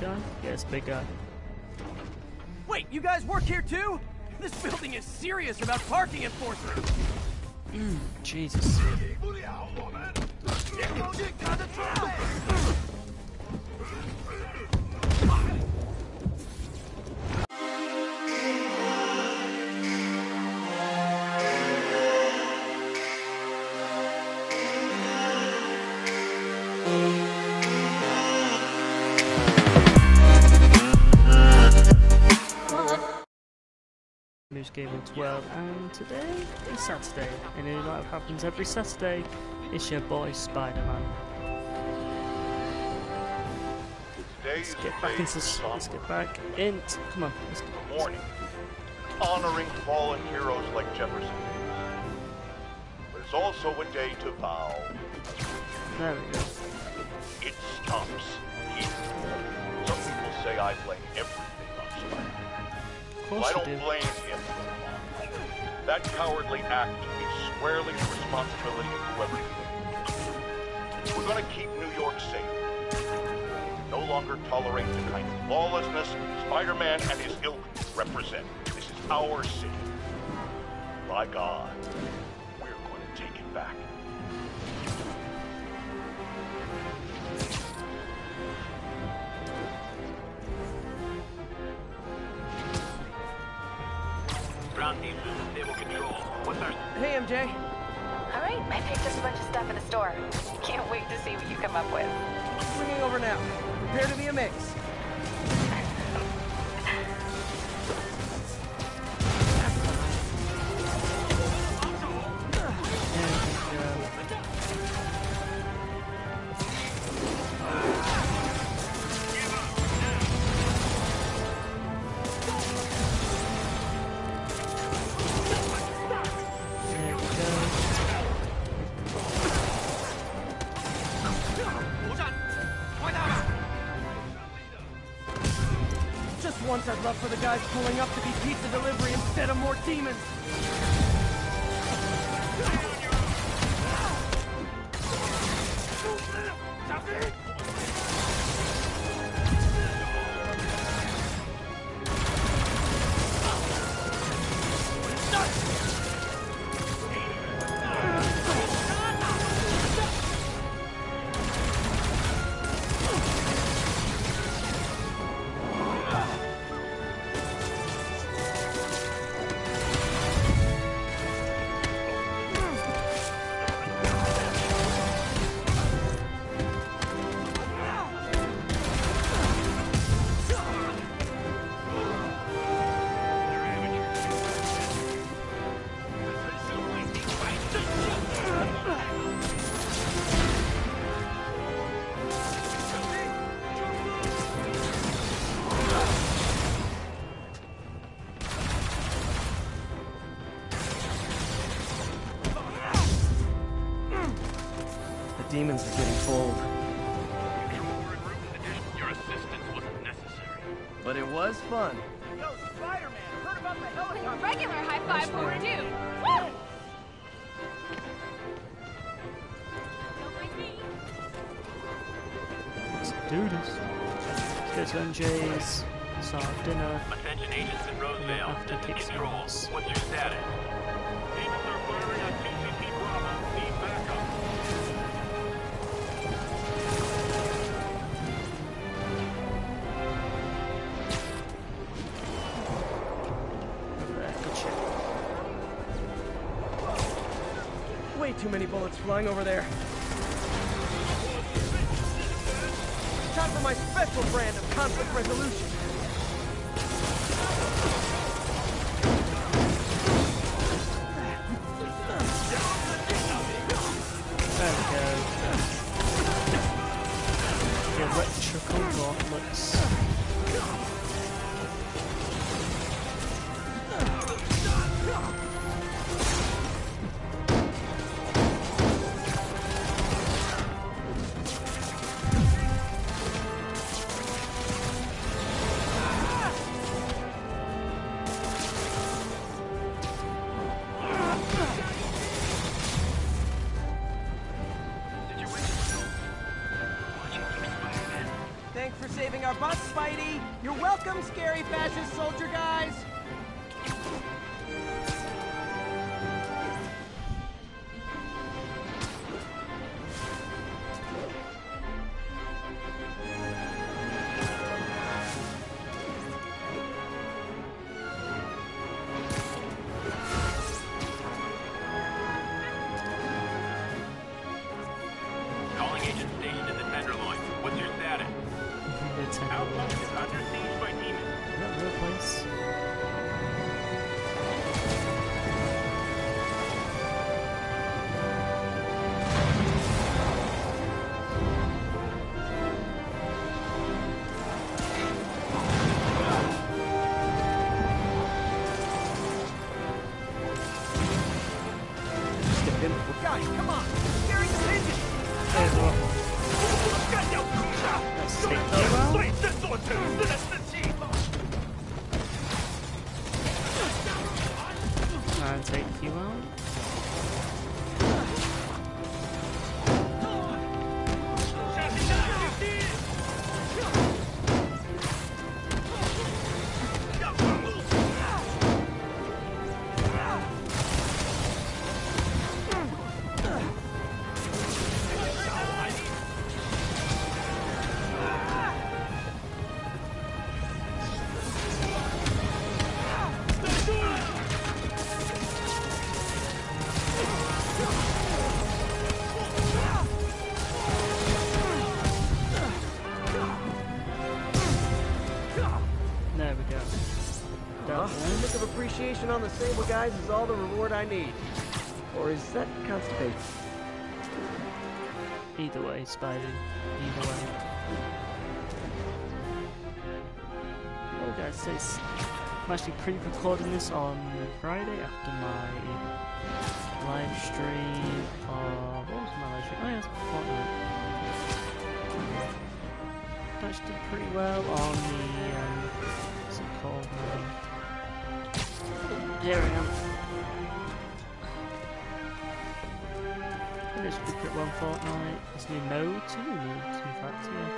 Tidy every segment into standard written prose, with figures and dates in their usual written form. guy? Yeah, it's big guy. Wait, you guys work here too? This building is serious about parking enforcement. Jesus. Game on 12, and today is Saturday, and it like happens every Saturday. It's your boy Spider-Man. Let's get back in. Come on. Let's go. Morning, honoring fallen heroes like Jefferson. But it's also a day to bow. There we go. It stops. Some people say I blame everything on Spider-Man. Well, I don't blame him. That cowardly act is squarely the responsibility of whoever did it. We're gonna keep New York safe. No longer tolerate the kind of lawlessness Spider-Man and his ilk represent. This is our city. By God, we're going to take it back. Hey, MJ. All right, I picked up a bunch of stuff at the store. Can't wait to see what you come up with. Swinging over now. Prepare to be a mix. Once I'd love for the guys pulling up to be pizza delivery instead of more demons. Demons are getting cold. Your assistance wasn't necessary. But it was fun. Yo, Spider-Man, heard about the helicopter. Regular high five for you. Woo! Let's do this. Let's go to MJ's. Let's have dinner. Attention agents in Rosedale. After control. What's your status? Agents are firing on TCP Bravo. Need backup. Too many bullets flying over there. Time for my special brand of conflict resolution. There we go. Electrical gauntlets. our bus, Spidey. You're welcome, scary fascist soldier guys. On the sable guys is all the reward I need. Or is that constipated? Either way, Spidey. Either way. Oh guys, so I'm actually pre-recording this on Friday after my live stream of... What was my live stream? Oh yeah, it was Fortnite. I actually did pretty well on the... what's it called? There I am. This is Cricket 1 Fortnite. It's new mode, two new modes in fact, yeah.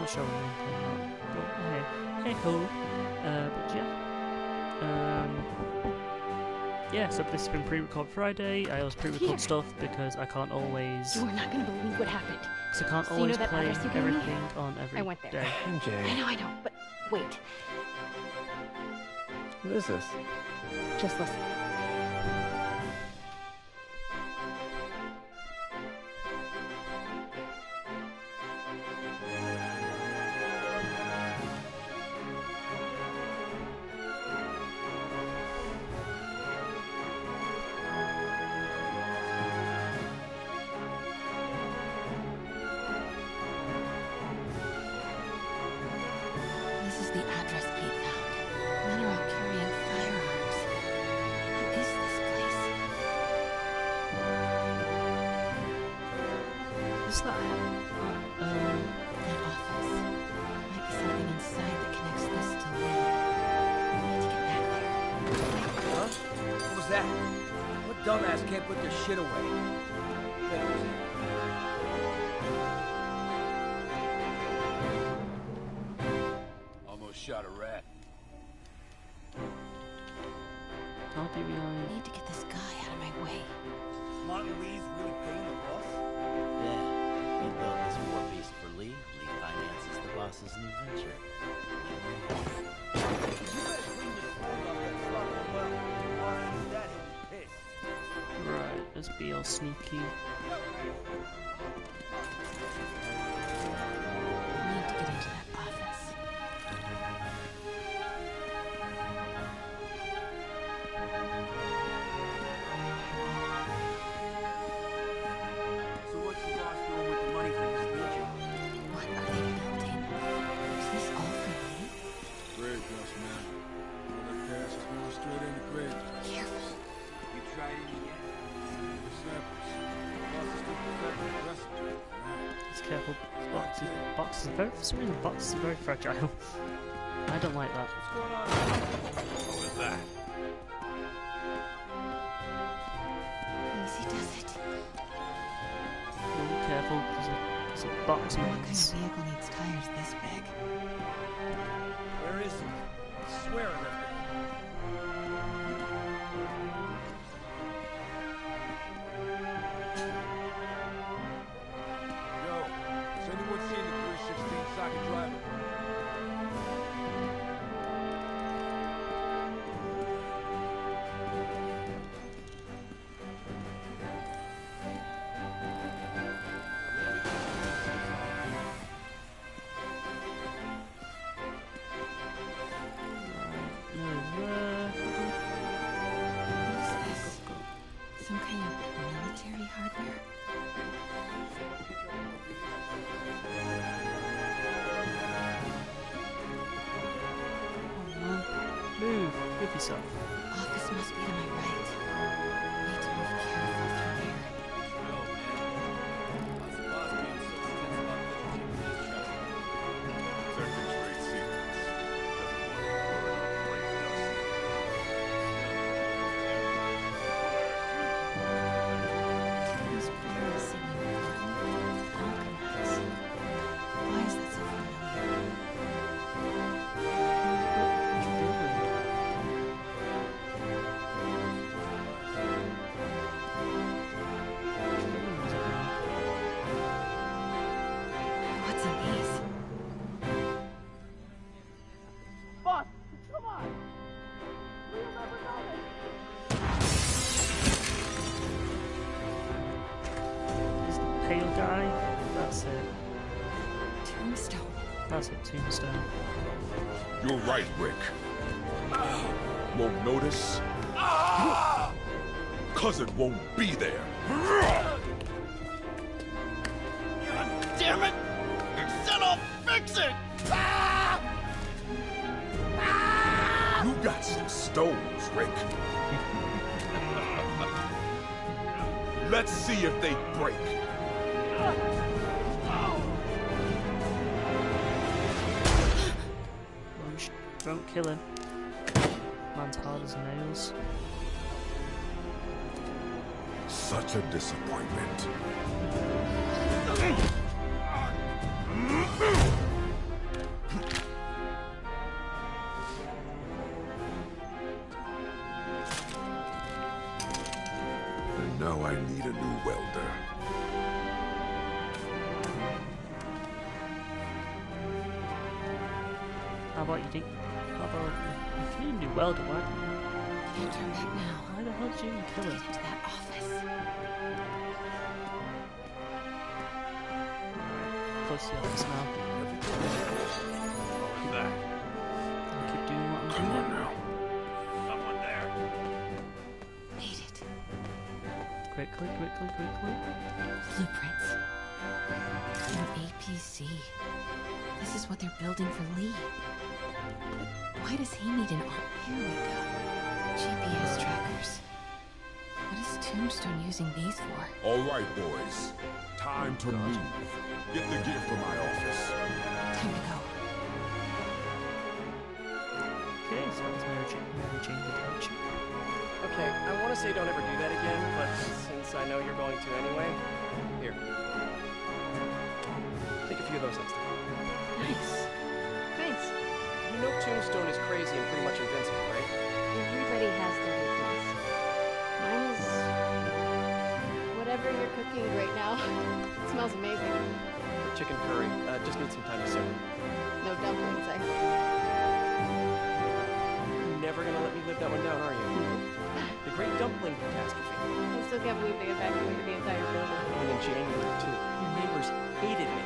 Not sure what I'm doing, but hey, hello. But yeah. Yeah, so this has been pre-recorded Friday. I always pre-record stuff because I can't always... You're not going to believe what happened. Because I can't always play everything on every day. I went there. Day. I know, but wait. What is this? Just listen. This is the address Pete found. Men are all carrying firearms. What is this place? It's not that office. Might be something inside that connects this to me. I need to get back there. Huh? What was that? What dumbass can't put their shit away? Almost shot a rat. I'll be real. I need to get this guy out of my way. Martin Lee's really paying the boss? Yeah. He built this war beast for Lee. Lee finances the boss's new venture. You better bring this phone up and slap him well. Boss is that pissed. Right, let's be all sneaky. I need to get into that office. So what's the boss doing with the money from this feature? What are they building? Is this all for me? Grave dust, man. That gas is going straight in the grave. Careful. You tried it yet? The samples. The boss is still preserving the recipe. It's careful. Boxes are very, for some reason, boxes are very fragile. I don't like that. What's going on? What was that? Easy does it. Be careful, there's a box in this. What kind of vehicle needs tires this big? with yourself. Office must be to my right. Need to move careful from here. He's barely seen me walking. Alchemize. Why is that so familiar? Tombstone. You're right, Rick. Won't notice? Cause it won't be there. God damn it! Said I'll fix it! You got some stones, Rick. Let's see if they break. Don't kill him. Man's hard as nails. Such a disappointment. Now I need a new welder. How about you dig? If you knew well to work, you can't turn back now. Why the hell did you even kill him? Get to that office. Close to the office now. There. I'll keep doing what I'm doing. Come on now. Someone there. Need it. Quickly, quickly, quickly. Blueprints. An APC. This is what they're building for Lee. Why does he need an art? Here we go. GPS trackers. What is Tombstone using these for? All right, boys. Time to move. Get the gear from my office. Time to go. Okay, so it's managing the tension. Okay, I want to say don't ever do that again, but since I know you're going to anyway, here. Take a few of those next time. Nice. Thanks. You know Tombstone is crazy and pretty much invincible, right? Everybody has their weakness. Mine is... whatever you're cooking right now. It smells amazing. Chicken curry. Just need some time to serve. No dumplings, I hope. You're never gonna let me live that one down, are you? The great dumpling catastrophe. I still can't believe they evacuated the entire building. And in January, too. Your neighbors hated me.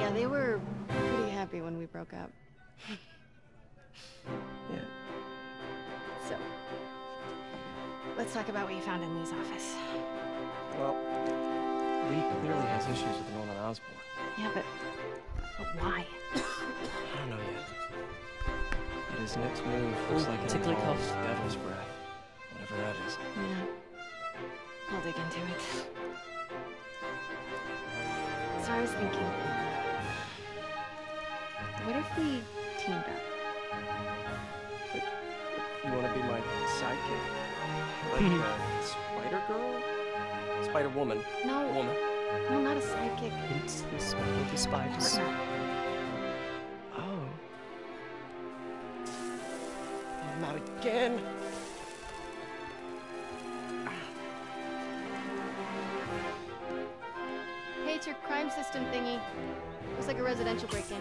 Yeah, they were pretty happy when we broke up. Yeah. So, let's talk about what you found in Lee's office. Well, Lee clearly has issues with Norman Osborn. Yeah, but why? I don't know yet. But his next move looks like it involves Devil's Breath. Whatever that is. Yeah. I'll dig into it. So I was thinking, what if we teamed up? You want to be my sidekick? Like, Spider-Girl? Spider-Woman? No. Woman. No, not a sidekick. It's the spiders. Oh. Not again. Hey, it's your crime system thingy. Looks like a residential break-in.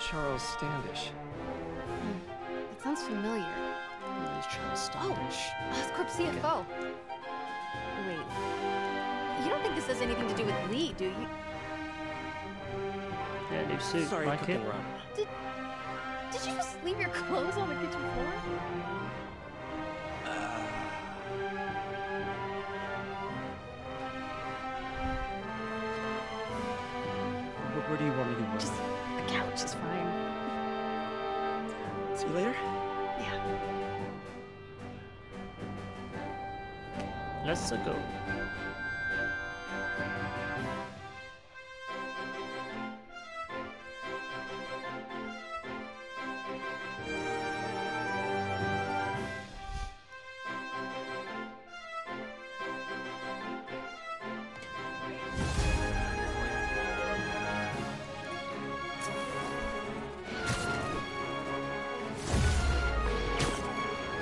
Charles Standish. Sounds familiar. It's Charles Standish. Oscorp CFO. Okay. Wait. You don't think this has anything to do with Lee, do you? Yeah, new suit. Sorry, I can't run. Did you just leave your clothes on the kitchen floor? Where do you want me to go? Just the couch is fine. See you later? Yeah. Let's go.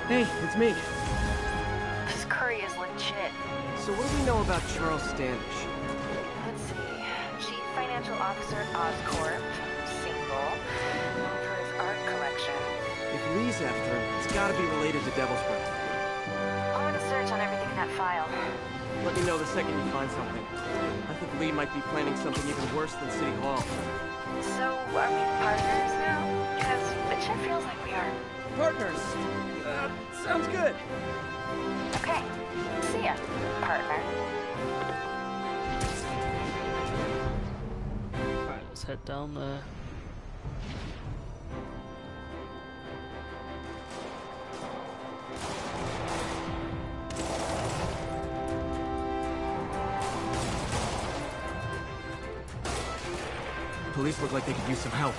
Hey, it's me. This curry is legit. So what do we know about Charles Standish? Let's see. Chief Financial Officer at Oscorp. Single. Known for his art collection. If Lee's after him, it's gotta be related to Devil's Breath. I'm gonna search on everything in that file. Let me know the second you find something. I think Lee might be planning something even worse than City Hall. So, are we partners now? Because it sure feels like we are. Partners! Sounds good. Okay. See ya, partner. Alright, let's head down there. Police look like they could use some help.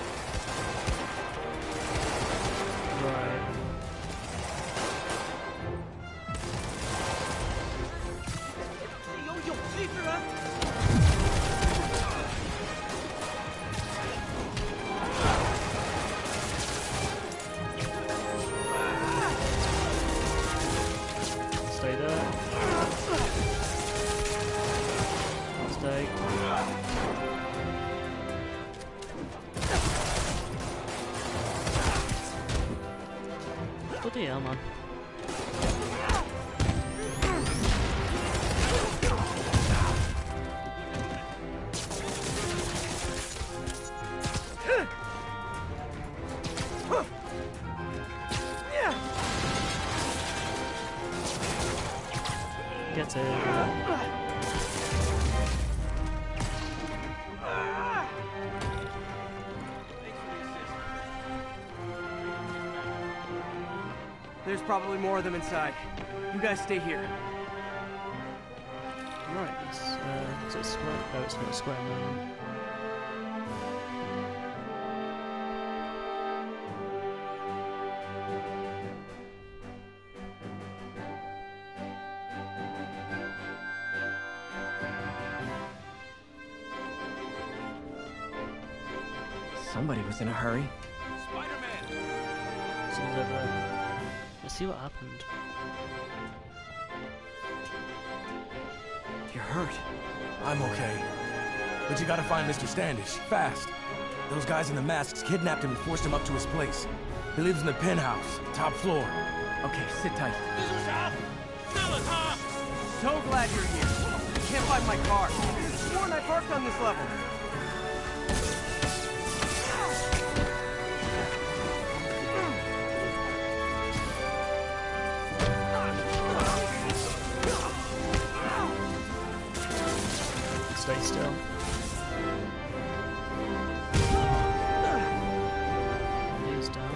There's probably more of them inside. You guys stay here. Right, is it square? No, it's not square now. Somebody was in a hurry. Spider-Man! Someone's over there. Let's see what happened. You're hurt. I'm okay. But you gotta find Mr. Standish, fast. Those guys in the masks kidnapped him and forced him up to his place. He lives in the penthouse, top floor. Okay, sit tight. This is half. Still is half. So glad you're here. I can't find my car. Sworn I parked on this level. Stay still. Knees down.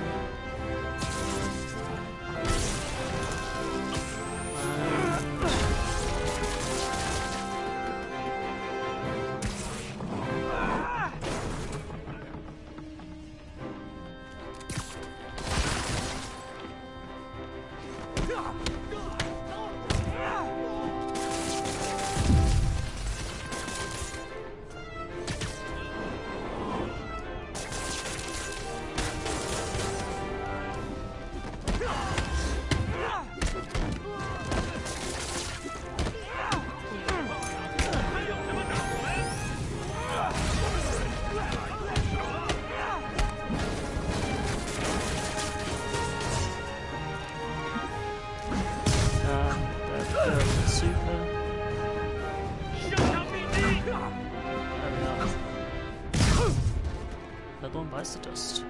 Dust.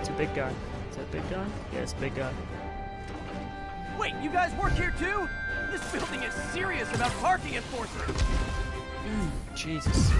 It's a big guy. Is that a big guy? Yeah, it's a big guy. Wait, you guys work here too? This building is serious about parking enforcement. Jesus.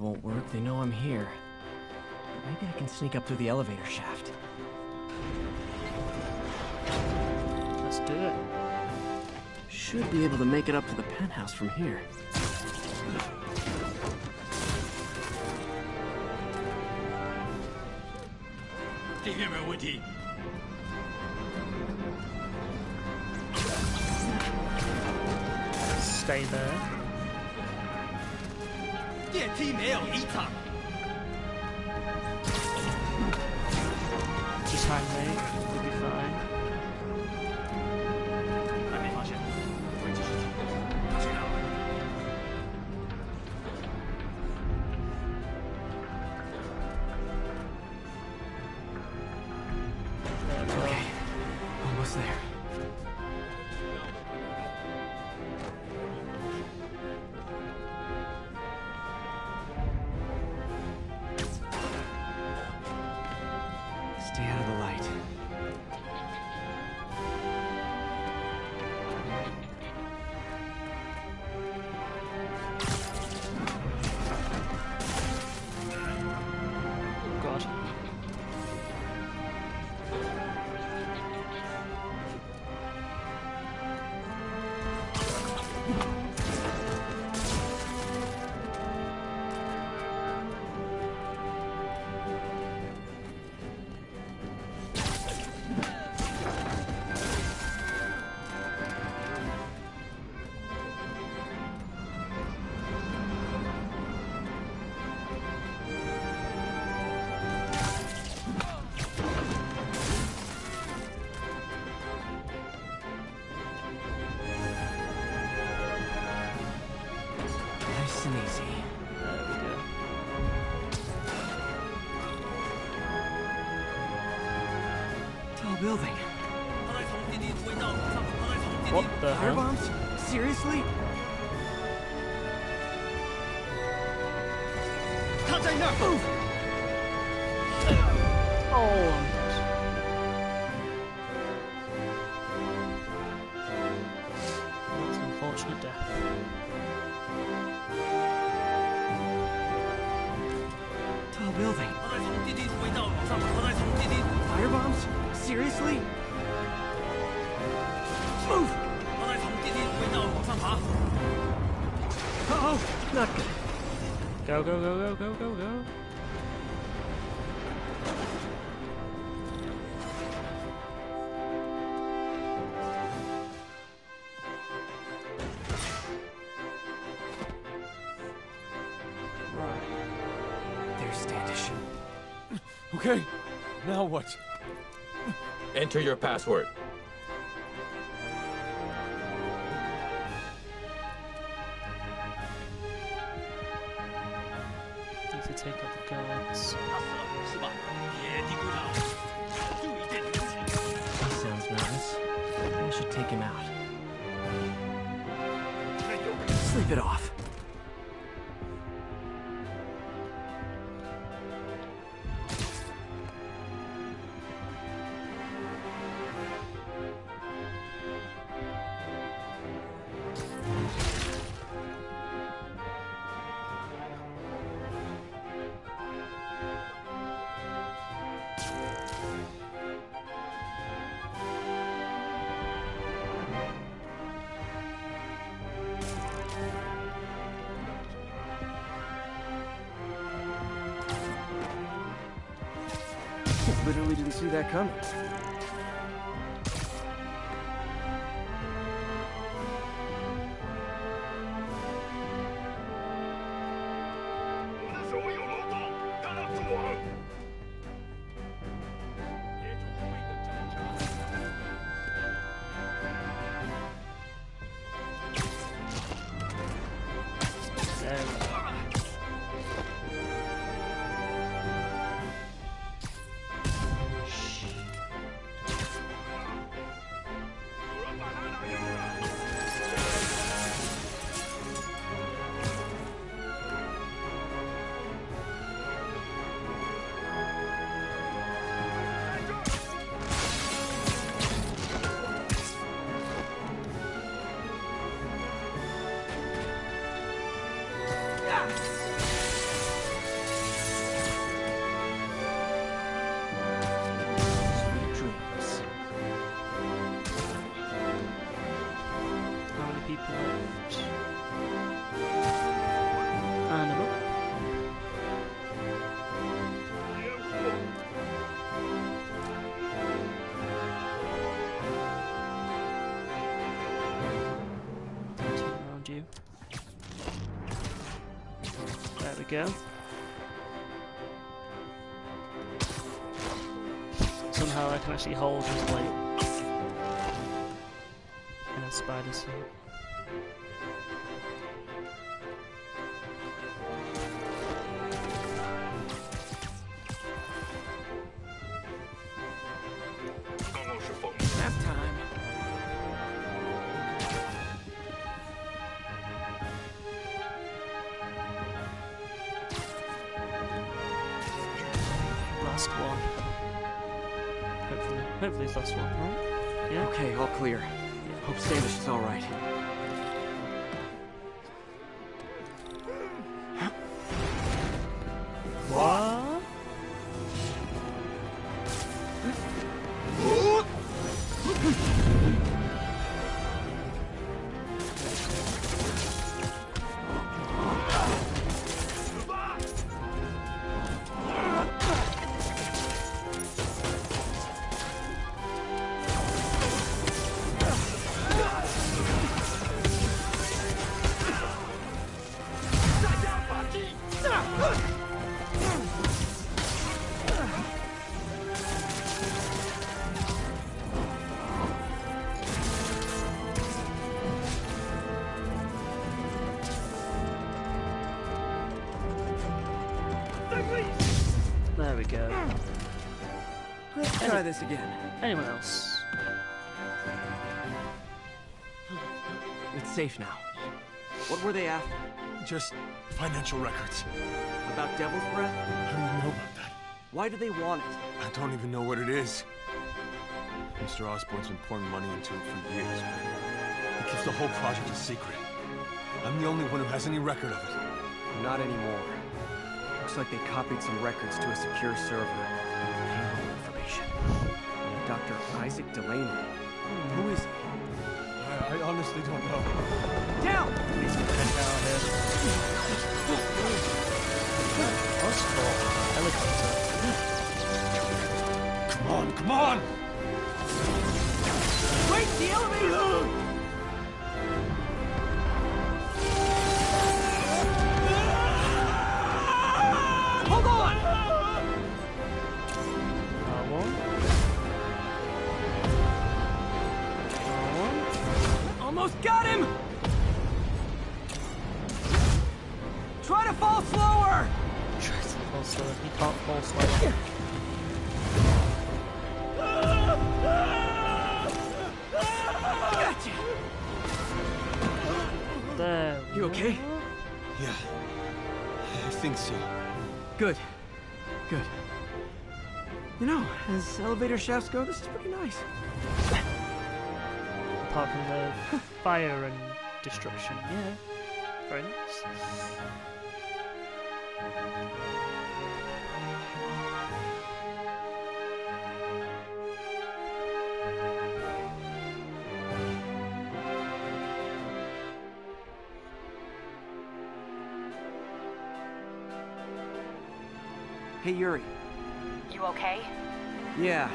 Won't work. They know I'm here. Maybe I can sneak up through the elevator shaft. Let's do it. Should be able to make it up to the penthouse from here. Stay there. Just hang there, we'll be fine. Okay, almost there. Firebombs? Seriously? Go, go, go, go, go, go. Right. There's Standish. Okay, now what? Enter your password. Literally didn't see that coming. Go. Somehow I can actually hold just like in a spider suit. Hopefully it's last one, right? Yeah? Okay, all clear. Yeah. Hope Standish is alright. Try this again. Anyone else? It's safe now. What were they after? Just financial records. About Devil's Breath? I don't know about that. Why do they want it? I don't even know what it is. Mr. Osborn's been pouring money into it for years. He keeps the whole project a secret. I'm the only one who has any record of it. Not anymore. Looks like they copied some records to a secure server. Dr. Isaac Delaney. Who is he? I honestly don't know. Down! Please put that down there. Oscorp helicopter. Come on, come on! Wait, the elevator! Hold on! Almost got him! Try to fall slower! Try to fall slower. He can't fall slower. Gotcha! There. You okay? Yeah. I think so. Good. Good. You know, as elevator shafts go, this is pretty nice. Apart from the fire and destruction, yeah. Very nice. Hey, Yuri. You okay? Yeah,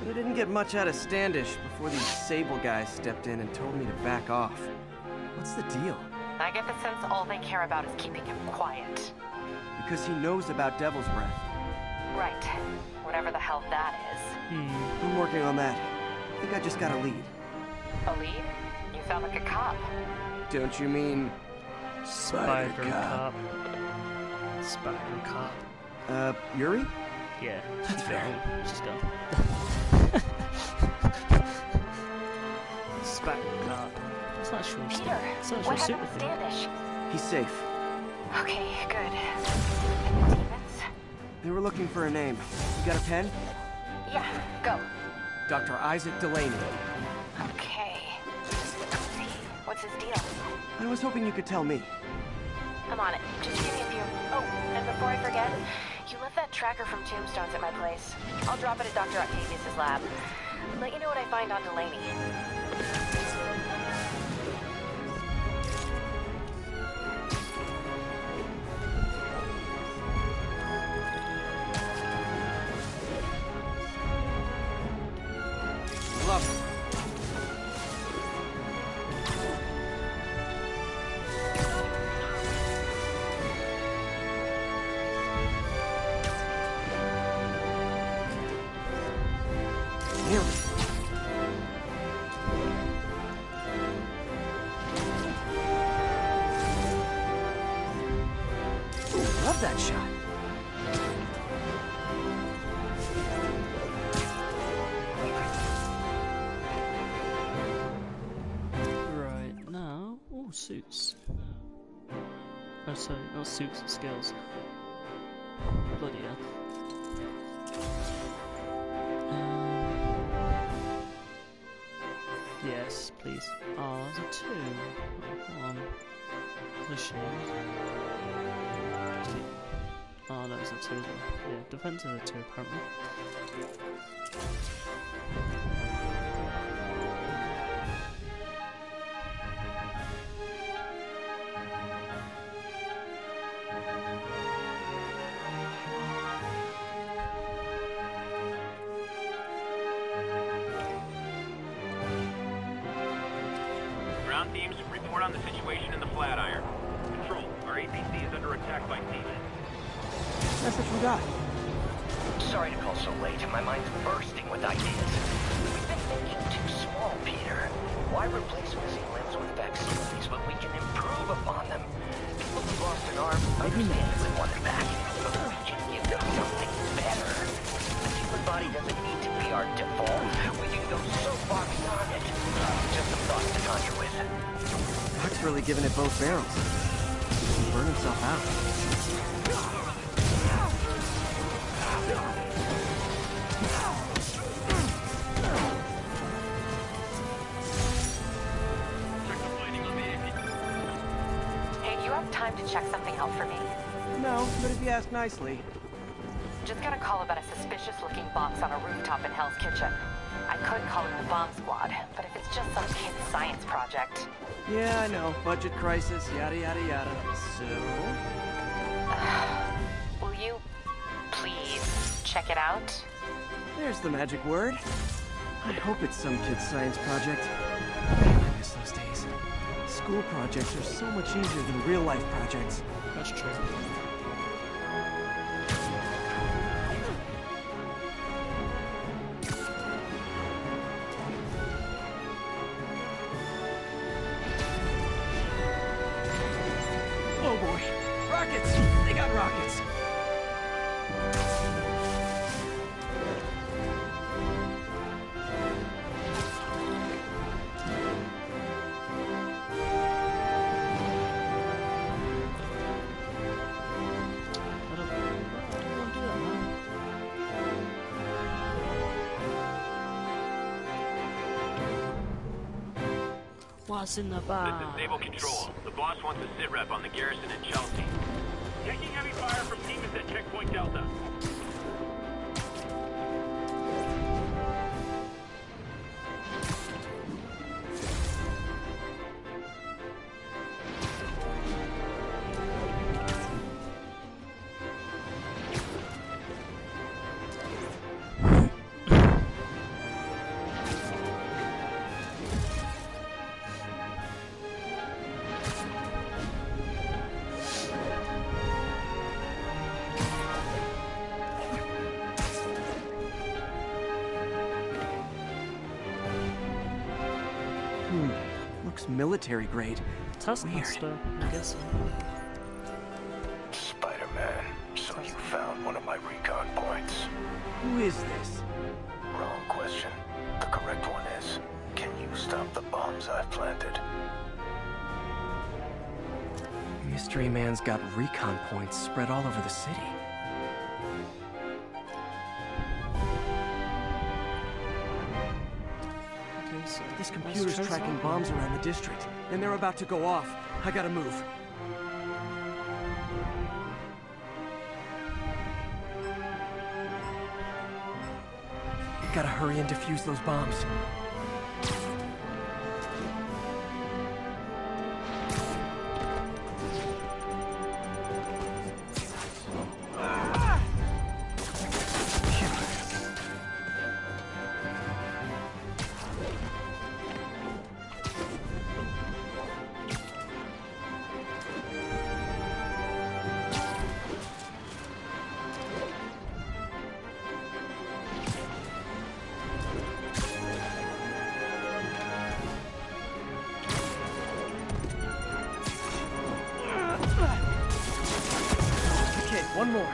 but I didn't get much out of Standish before these Sable guys stepped in and told me to back off. What's the deal? I get the sense all they care about is keeping him quiet. Because he knows about Devil's Breath. Right. Whatever the hell that is. I'm working on that. I think I just got a lead. A lead? You sound like a cop. Don't you mean... Spider-Cop? Spider-Cop. Yuri? Yeah, she's gone. She's gone. Spider-Cop. It's not sure. Peter, it's not what happened to Standish? He's safe. Okay, good. Demons? They were looking for a name. You got a pen? Yeah, go. Dr. Isaac Delaney. Okay. Let's see. What's his deal? I was hoping you could tell me. I'm on it. Just give me a few. Oh, and before I forget, you left that tracker from Tombstone's at my place. I'll drop it at Dr. Octavius' lab. Let you know what I find on Delaney. Suits. Oh, sorry, not suits, skills. Bloody hell. Yes, please. Oh, there's a two. One. The shield. Oh, no, it's a two. Yeah, defense is a two, apparently. Giving it both barrels. He can burn himself out. Hey, do you have time to check something out for me? No, but if you ask nicely. Just got a call about a suspicious-looking box on a rooftop in Hell's Kitchen. I could call it the bomb squad, but if it's just some kid's science project... Yeah, I know. Budget crisis, yada yada yada. So... will you... please... check it out? There's the magic word. I hope it's some kid's science project. Man, I miss those days. School projects are so much easier than real-life projects. That's true. What's in the box? This is Naval Control. The boss wants a sitrep on the garrison in Chelsea. Taking heavy fire from demons at Checkpoint Delta. military grade. Test monster. I guess. Spider-Man, so you found one of my recon points. Who is this? Wrong question. The correct one is, can you stop the bombs I've planted? Mystery Man's got recon points spread all over the city. This computer's tracking bombs around the district, and they're about to go off. I gotta move. Gotta hurry and defuse those bombs. One more.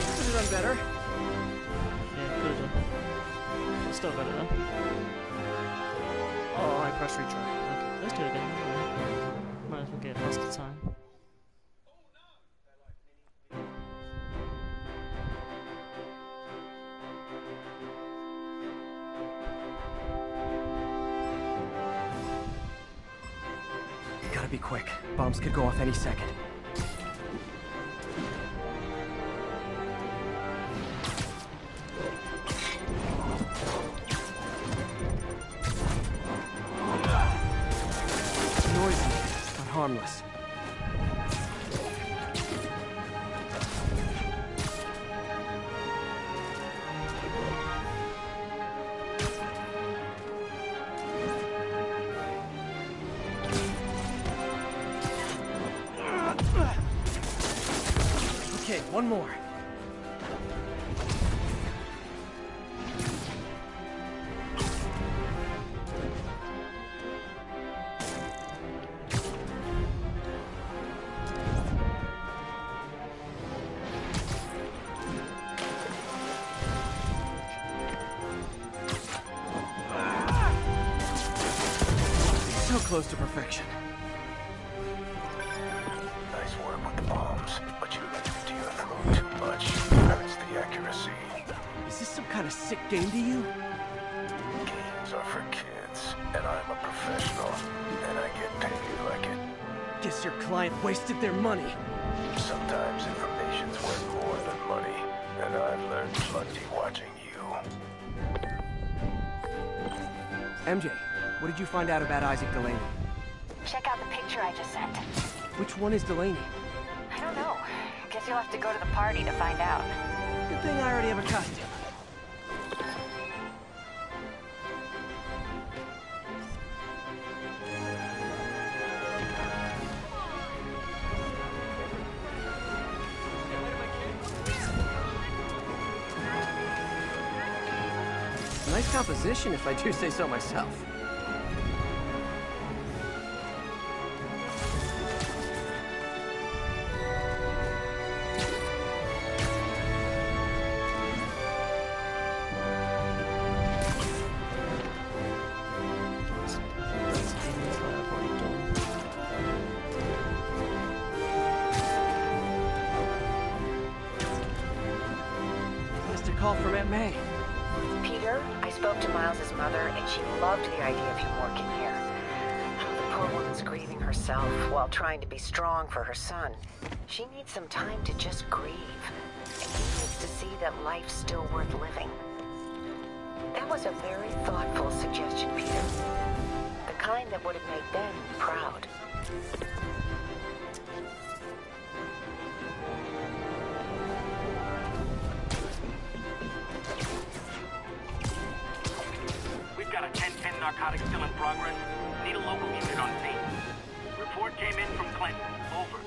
Could have done better. Still got it, huh? Oh, I pressed retry. Okay, let's do it again. Might as well get lost the time. You gotta be quick. Bombs could go off any second. Harmless. Okay, one more. So close to perfection. Nice work with the bombs, but you let it to your throat too much. That's the accuracy. Is this some kind of sick game to you? Games are for kids, and I'm a professional, and I get paid like it. Guess your client wasted their money. Sometimes information's worth more than money, and I've learned plenty watching you. MJ. What did you find out about Isaac Delaney? Check out the picture I just sent. Which one is Delaney? I don't know. Guess you'll have to go to the party to find out. Good thing I already have a costume. Nice composition, if I do say so myself. Call from Aunt May. Peter, I spoke to Miles's mother, and she loved the idea of you working here. The poor woman's grieving herself while trying to be strong for her son. She needs some time to just grieve, and he needs to see that life's still worth living. That was a very thoughtful suggestion, Peter. The kind that would have made Ben proud. narcotics still in progress. Need a local unit on scene. Report came in from Clinton. Over.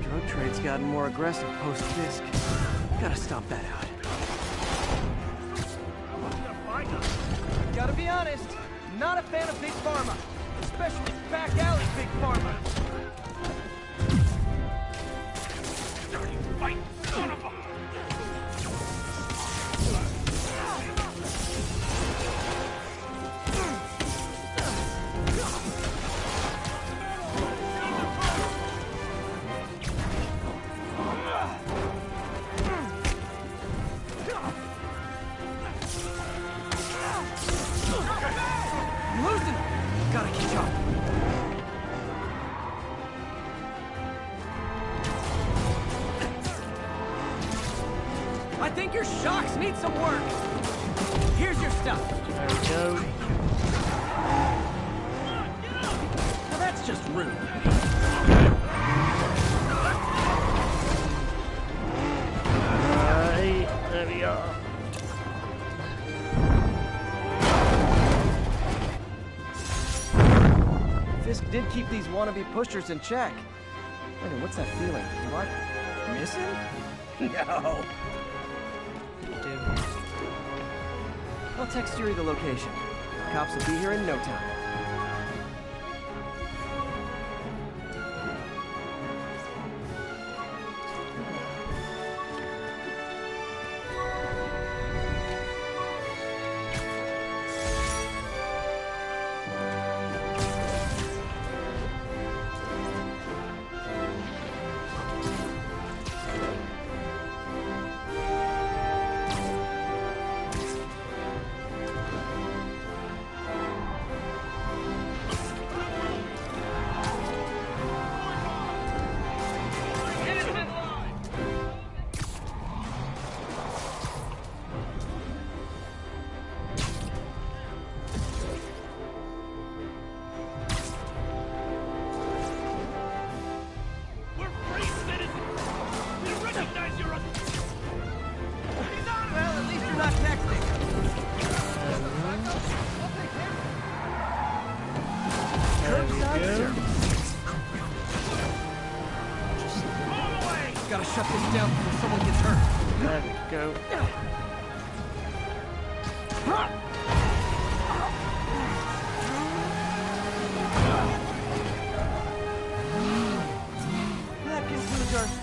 Drug trade's gotten more aggressive post-Fisk. Gotta stop that out. Gotta be honest, not a fan of Big Pharma. Especially back alley Big Pharma. Dirty fight, son of a... Need some work. Here's your stuff. There we go. Now that's just rude. Alright, there we are. Fisk did keep these wannabe pushers in check. Wait, what's that feeling? Am I missing? No. I'll text Yuri the location. Cops will be here in no time.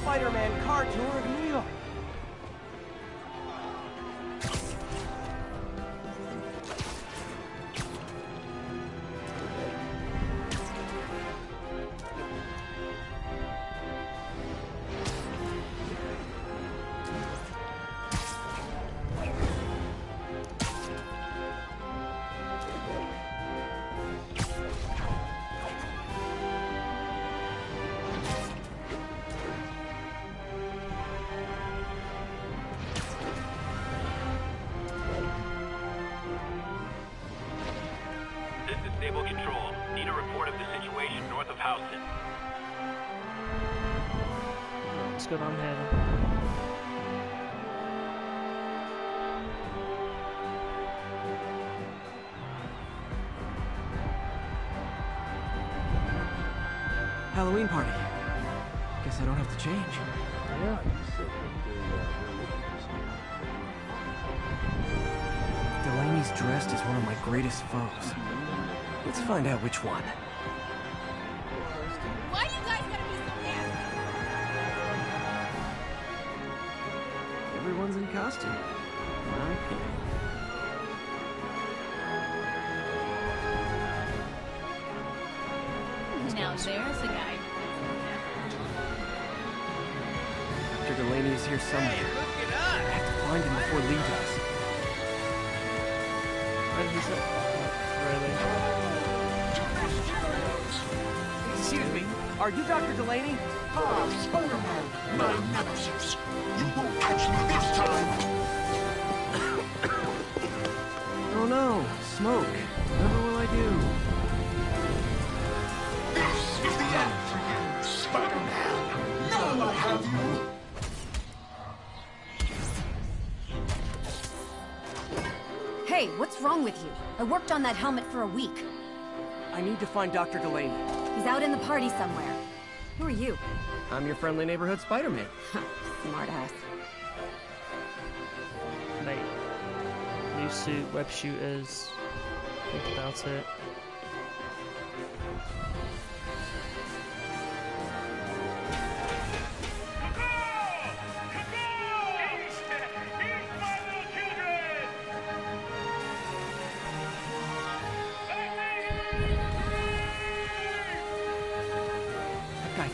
Spider-Man car tour of New York. Halloween party. Guess I don't have to change. Yeah. Delaney's dressed as one of my greatest foes. Let's find out which one. Why you guys gotta be so nasty? Everyone's in costume. Okay. There's a guy. Dr. Delaney is here somewhere. Hey, look it up. I have to find him before Lee does. Really? Excuse me. Are you Dr. Delaney? Oh, Spider-Man. Magnificence. You won't catch me this time. Oh no, smoke. Never will I do. Is the end for you, Hey, what's wrong with you? I worked on that helmet for a week. I need to find Dr. Delaney. He's out in the party somewhere. Who are you? I'm your friendly neighborhood Spider-Man. Smart ass. Mate. New suit, web shooters. Think about it.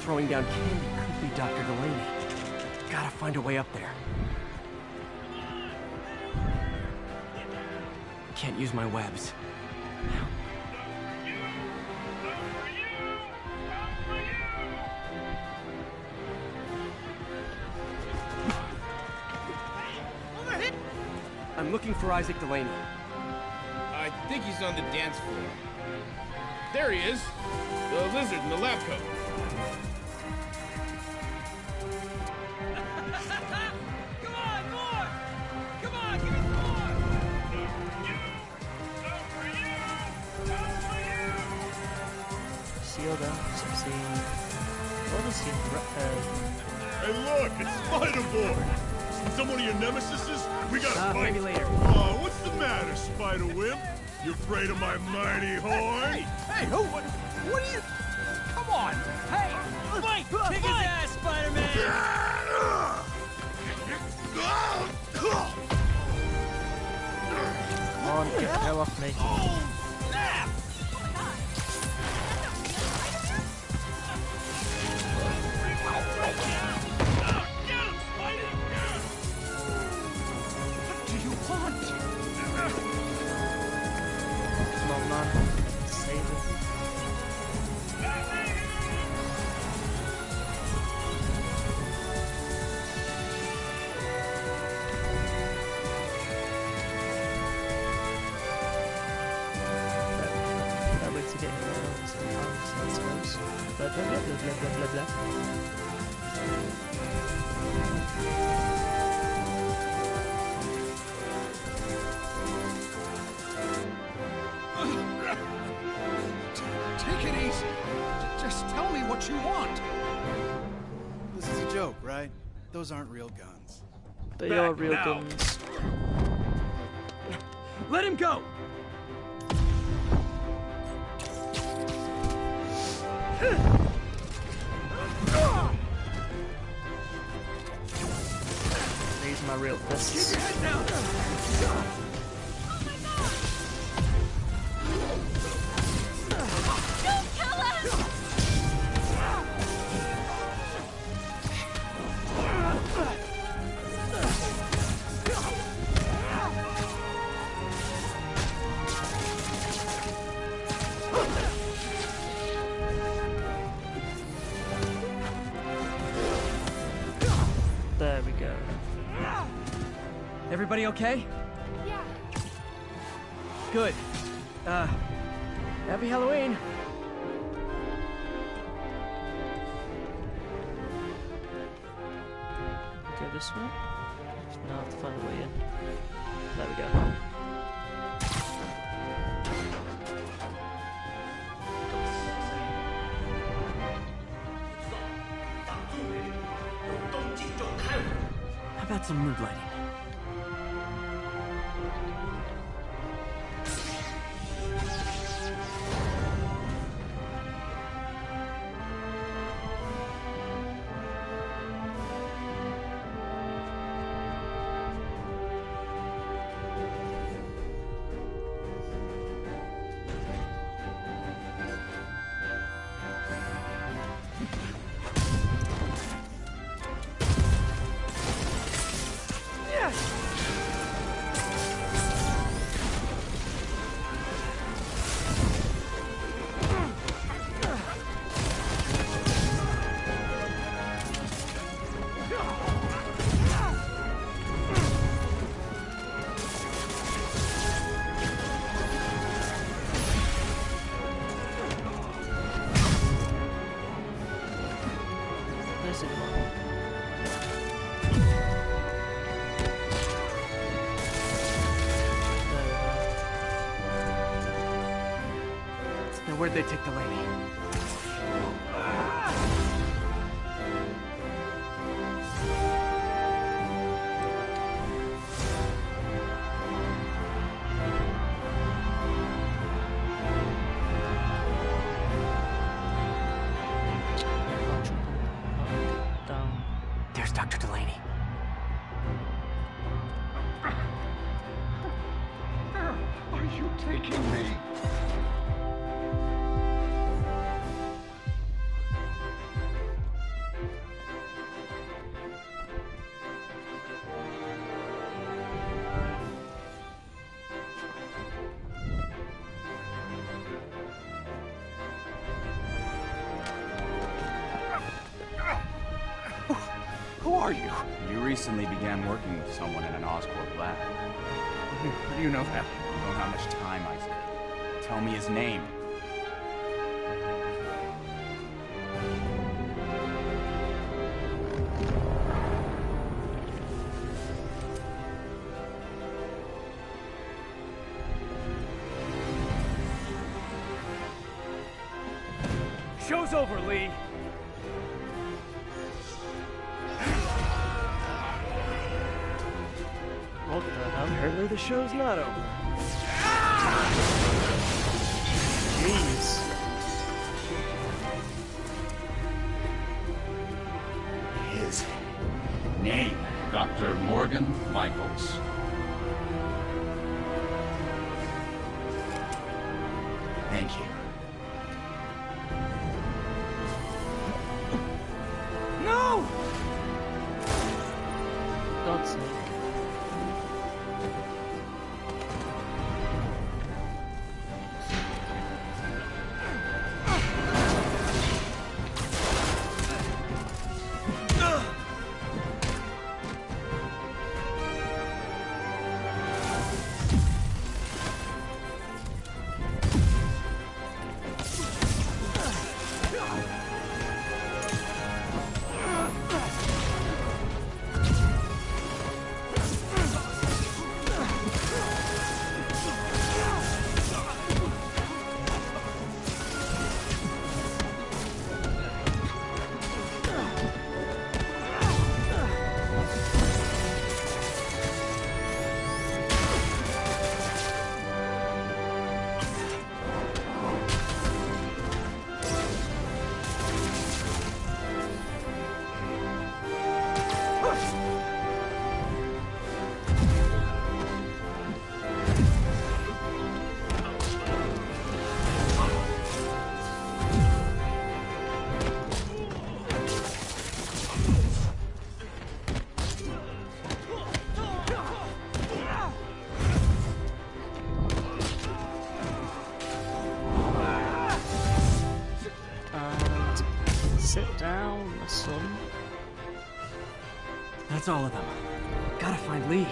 Throwing down candy could be Dr. Delaney. Gotta find a way up there. Can't use my webs. I'm looking for Isaac Delaney. I think he's on the dance floor. There he is! The lizard in the lab coat. Hey look, it's Spider-Boy! Some of your nemesises? We gotta fight! Maybe later. Oh, what's the matter, Spider-Wimp? You afraid of my mighty horn? Hey, who? What are you... Come on! Hey! Fight! Kick his ass, Spider-Man! Come on, get the hell off me. Oh. Those aren't real guns. They are real guns. Let him go! These are my real fists. Keep your head down! Oh my God! Don't kill us! Everybody okay? Yeah. Good. Happy Halloween. Go this way. Now I have to find a way in. There we go. How about some mood lighting? where'd they take Delaney? There's Dr. Delaney. Where are you taking me? Recently began working with someone in an Oscorp lab. How do you know that? I don't know how much time, Isaac. Tell me his name. Show's over, Lee. Apparently the show's not over. Jeez. His name, Dr. Morgan Michaels. Thank you. No! God's sake. Sit down, son. That's all of them. Gotta find Lee.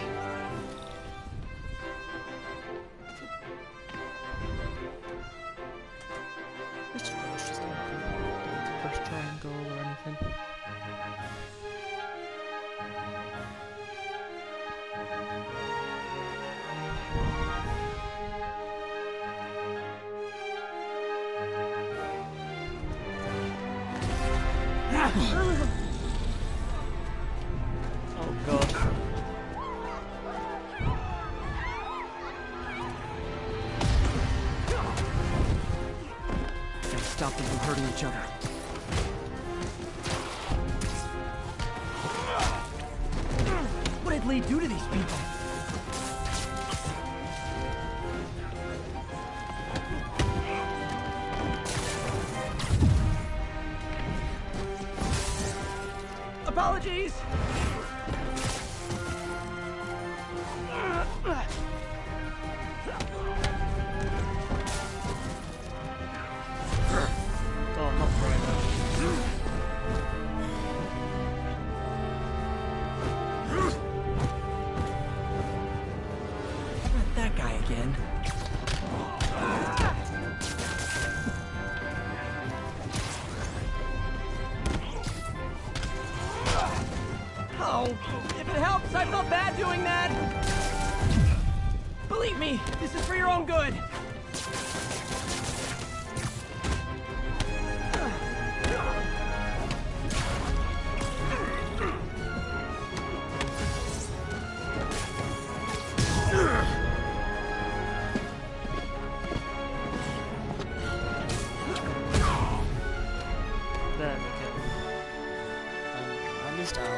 It's just not the first triangle or anything. Oh God. Gotta stop them from hurting each other. What did Lee do to these people? Apologies! Not that guy again. If it helps, I felt bad doing that! Believe me, this is for your own good! that because I missed out.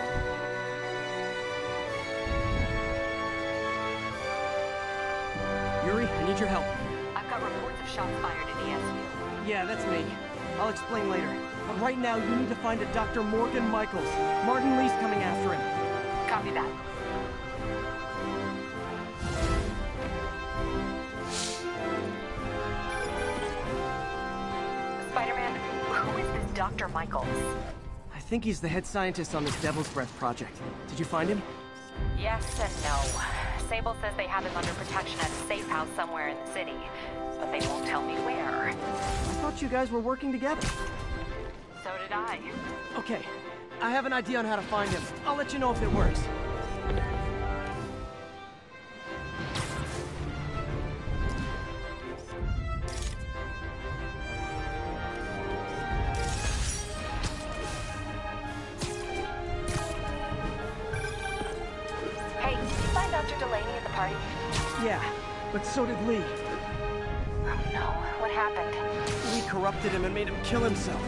Yuri, I need your help. I've got reports of shots fired in the SU. Yeah, that's me. I'll explain later. But right now, you need to find a Dr. Morgan Michaels. Martin Lee's coming after him. Copy that. Spider-Man, who is this Dr. Michaels? I think he's the head scientist on this Devil's Breath project. Did you find him? Yes and no. Sable says they have him under protection at a safe house somewhere in the city, but they won't tell me where. I thought you guys were working together. So did I. Okay, I have an idea on how to find him. I'll let you know if it works. Yeah, but so did Lee. Oh no, what happened? Lee corrupted him and made him kill himself.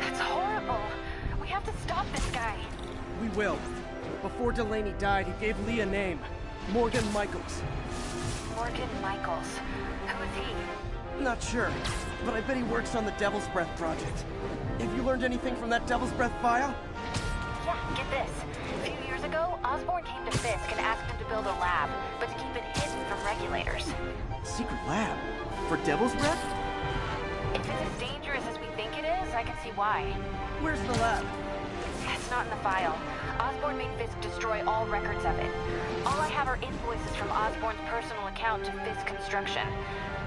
That's horrible. We have to stop this guy. We will. Before Delaney died, he gave Lee a name. Morgan Michaels. Morgan Michaels? Who is he? Not sure, but I bet he works on the Devil's Breath project. Have you learned anything from that Devil's Breath file? Yeah, get this. A few years ago, Osborn came to Fisk and asked him to build a lab, but to keep it hidden from regulators. Secret lab? For Devil's Breath? If it's as dangerous as we think it is, I can see why. Where's the lab? It's not in the file. Osborn made Fisk destroy all records of it. All I have are invoices from Osborn's personal account to Fisk Construction.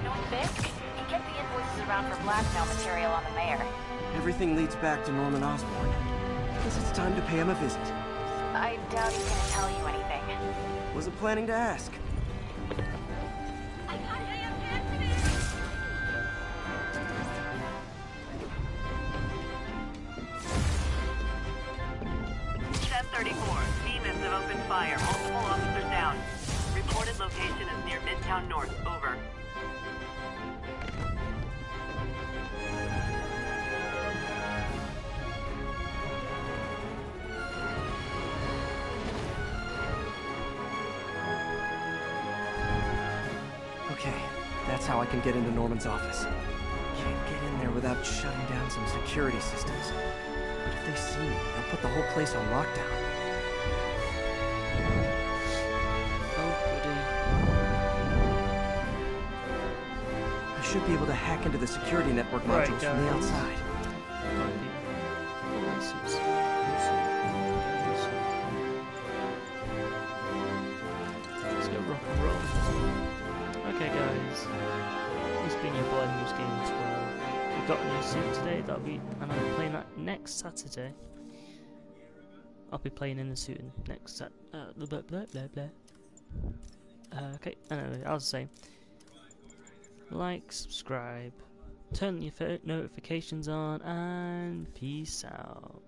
Knowing Fisk, he kept the invoices around for blackmail material on the mayor. Everything leads back to Norman Osborn. Guess it's time to pay him a visit. I doubt he's gonna tell you anything. Wasn't planning to ask. I got AM Anthony! Step 34. Demons have opened fire. Multiple officers down. Reported location is near Midtown North. Over. That's how I can get into Norman's office. Can't get in there without shutting down some security systems. But if they see me, they'll put the whole place on lockdown. Oh, I should be able to hack into the security network modules from the outside. Let's go rock and roll. Okay guys, this being your boy News Game as well. We got a new suit today, and I'll be playing that next Saturday. I'll be playing in the suit next Saturday. Okay, anyway, I was saying, like, subscribe, turn your notifications on, and peace out.